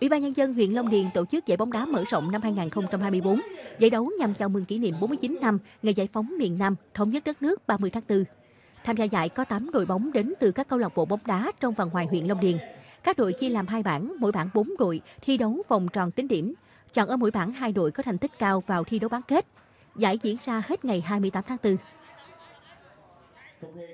Ủy ban Nhân dân huyện Long Điền tổ chức giải bóng đá mở rộng năm 2024, giải đấu nhằm chào mừng kỷ niệm 49 năm ngày giải phóng miền Nam, thống nhất đất nước 30 tháng 4. Tham gia giải có 8 đội bóng đến từ các câu lạc bộ bóng đá trong và ngoài huyện Long Điền. Các đội chia làm 2 bảng, mỗi bảng 4 đội thi đấu vòng tròn tính điểm. Chọn ở mỗi bảng 2 đội có thành tích cao vào thi đấu bán kết. Giải diễn ra hết ngày 28 tháng 4.